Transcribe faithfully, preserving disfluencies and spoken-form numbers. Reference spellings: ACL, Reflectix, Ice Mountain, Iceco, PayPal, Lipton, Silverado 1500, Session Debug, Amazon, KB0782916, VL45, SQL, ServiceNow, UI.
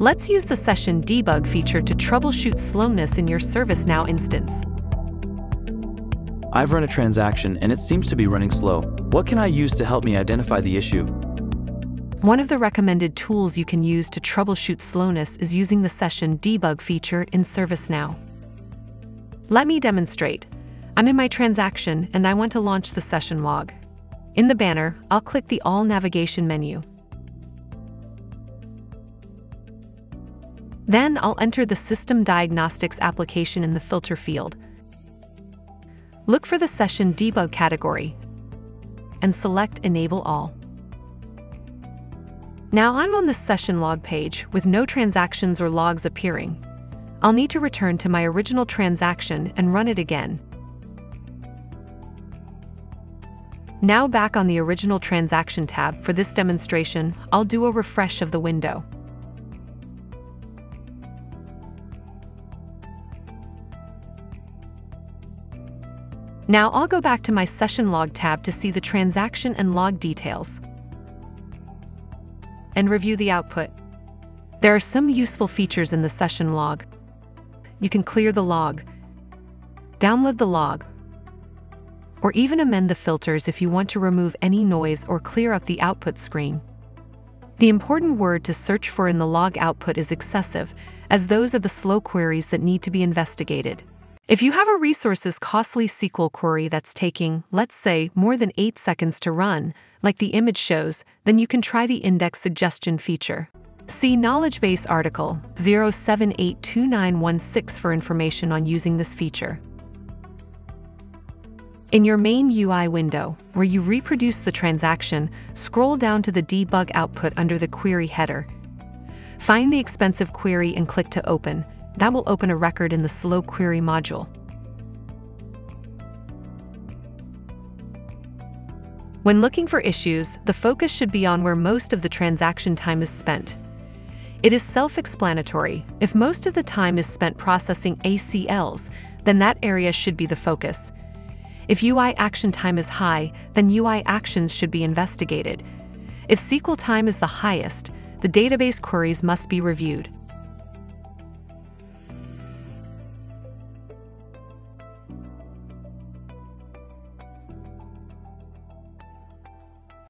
Let's use the Session Debug feature to troubleshoot slowness in your ServiceNow instance. I've run a transaction and it seems to be running slow. What can I use to help me identify the issue? One of the recommended tools you can use to troubleshoot slowness is using the Session Debug feature in ServiceNow. Let me demonstrate. I'm in my transaction and I want to launch the session log. In the banner, I'll click the All Navigation menu. Then I'll enter the System Diagnostics application in the filter field. Look for the Session Debug category and select Enable All. Now I'm on the session log page with no transactions or logs appearing. I'll need to return to my original transaction and run it again. Now back on the Original Transaction tab for this demonstration, I'll do a refresh of the window. Now I'll go back to my Session Log tab to see the transaction and log details and review the output. There are some useful features in the session log. You can clear the log, download the log, or even amend the filters if you want to remove any noise or clear up the output screen. The important word to search for in the log output is excessive, as those are the slow queries that need to be investigated. If you have a resources costly S Q L query that's taking, let's say, more than eight seconds to run, like the image shows, then you can try the index suggestion feature. See Knowledge Base article zero seven eight two nine one six for information on using this feature. In your main U I window, where you reproduce the transaction, scroll down to the debug output under the query header. Find the expensive query and click to open. That will open a record in the Slow Query module. When looking for issues, the focus should be on where most of the transaction time is spent. It is self-explanatory. If most of the time is spent processing A C Ls, then that area should be the focus. If U I action time is high, then U I actions should be investigated. If S Q L time is the highest, the database queries must be reviewed.